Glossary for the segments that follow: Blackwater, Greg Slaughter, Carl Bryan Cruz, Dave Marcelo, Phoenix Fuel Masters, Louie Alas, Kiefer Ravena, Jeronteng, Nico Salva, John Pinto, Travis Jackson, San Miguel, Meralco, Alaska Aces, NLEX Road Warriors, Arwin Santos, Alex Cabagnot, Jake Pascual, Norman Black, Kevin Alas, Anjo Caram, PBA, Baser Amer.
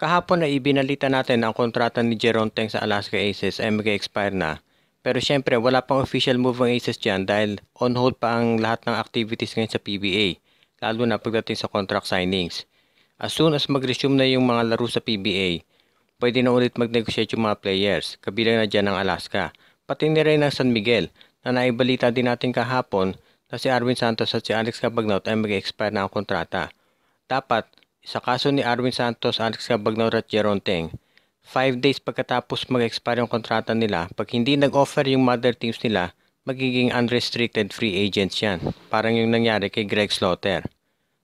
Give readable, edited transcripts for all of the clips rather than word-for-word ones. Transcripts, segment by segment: Kahapon ay ibinalita natin ang kontrata ni Jeronteng sa Alaska Aces ay mag-expire na. Pero syempre wala pang official move ang Aces dyan dahil on hold pa ang lahat ng activities ngayon sa PBA, lalo na pagdating sa contract signings. As soon as mag-resume na yung mga laro sa PBA, pwede na ulit mag-negotiate yung mga players, kabilang na dyan ang Alaska. Pati na rin ang San Miguel na naibalita din natin kahapon na si Arwin Santos at si Alex Cabagnot ay mag-expire na ang kontrata. Dapat, sa kaso ni Arwin Santos, Alex Cabagnot at Jeronteng, 5 days pagkatapos mag-expire yung kontrata nila, pag hindi nag-offer yung mother teams nila, magiging unrestricted free agents yan. Parang yung nangyari kay Greg Slaughter.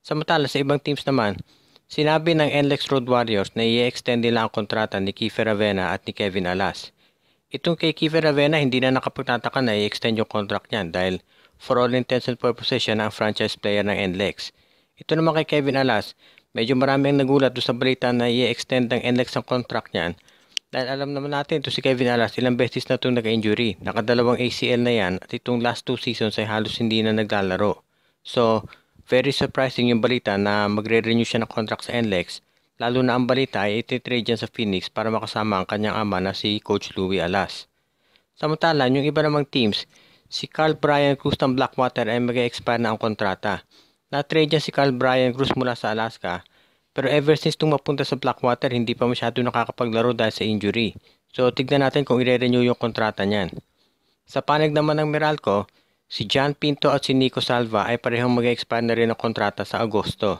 Samantala sa ibang teams naman, sinabi ng NLEX Road Warriors na i-extend nila ang kontrata ni Kiefer Ravena at ni Kevin Alas. Itong kay Kiefer Ravena, hindi na nakapagtataka na i-extend yung contract niyan dahil for all intents and purposes siya na ang franchise player ng NLEX. Ito naman kay Kevin Alas, medyo marami ang nagulat doon sa balita na i-extend ng NLEX ang contract niyan. Dahil alam naman natin ito si Kevin Alas, ilang beses na itong nag-injury. Nakadalawang ACL na yan at itong last 2 seasons ay halos hindi na naglalaro. So, very surprising yung balita na magre-renew siya ng contract sa NLEX. Lalo na ang balita ay ititrade yan sa Phoenix para makasama ang kanyang ama na si Coach Louie Alas. Samantala, yung iba namang teams, si Carl Bryan Cruz ng Blackwater ay mag-expire na ang kontrata. Na-trade niya si Carl Bryan Cruz mula sa Alaska, pero ever since tumapunta sa Blackwater, hindi pa masyado nakakapaglaro dahil sa injury. So tignan natin kung i-renew yung kontrata niyan. Sa panig naman ng Meralco, si John Pinto at si Nico Salva ay parehong mag-expire na rin ang kontrata sa Agosto.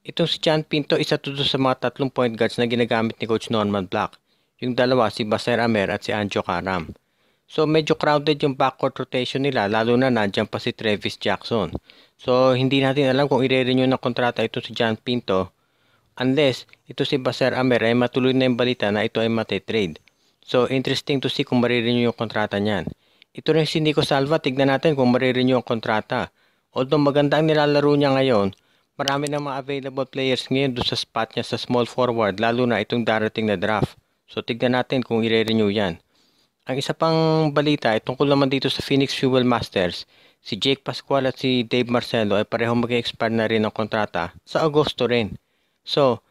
Itong si John Pinto, isa tuto sa mga 3 point guards na ginagamit ni Coach Norman Black. Yung dalawa si Baser Amer at si Anjo Caram. So medyo crowded yung backcourt rotation nila, lalo na nandiyan pa si Travis Jackson. So hindi natin alam kung i-renew na kontrata ito si John Pinto unless ito si Baser Amer ay matuloy na yung balita na ito ay matitrade. So interesting to see kung marirenew yung kontrata niyan. Ito rin si Nico Salva, tignan natin kung marirenew yung kontrata. Although maganda ang nilalaro niya ngayon, marami na mga available players ngayon doon sa spot niya sa small forward, lalo na itong darating na draft. So tignan natin kung i-renew yan. Ang isa pang balita ay tungkol naman dito sa Phoenix Fuel Masters. Si Jake Pascual at si Dave Marcelo ay parehong mag-expire na rin ang kontrata sa Agosto rin. So,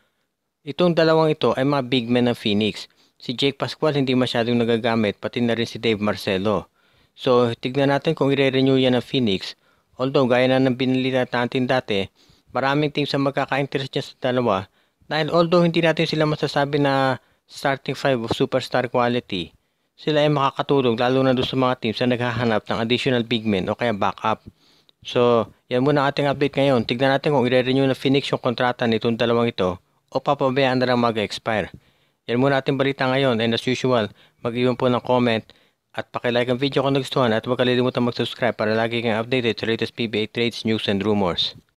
itong dalawang ito ay mga big men ng Phoenix. Si Jake Pascual hindi masyadong nagagamit, pati na rin si Dave Marcelo. So, tignan natin kung i-renew yan ng Phoenix. Although, gaya na ng binalita natin dati, maraming teams ang magkaka-interest niya sa dalawa dahil although hindi natin sila masasabi na starting 5 of superstar quality, sila ay makakatulong lalo na doon sa mga teams na naghahanap ng additional big men o kaya backup. So, yan muna ating update ngayon. Tignan natin kung i-renew na Phoenix yung kontrata nitong dalawang ito o papabayaan na lang mag-expire. Yan muna ating balita ngayon, and as usual, mag-iwan po ng comment at pakilike ang video kung nagustuhan at huwag kalimutan mag-subscribe para lagi kang updated sa latest PBA trades, news, and rumors.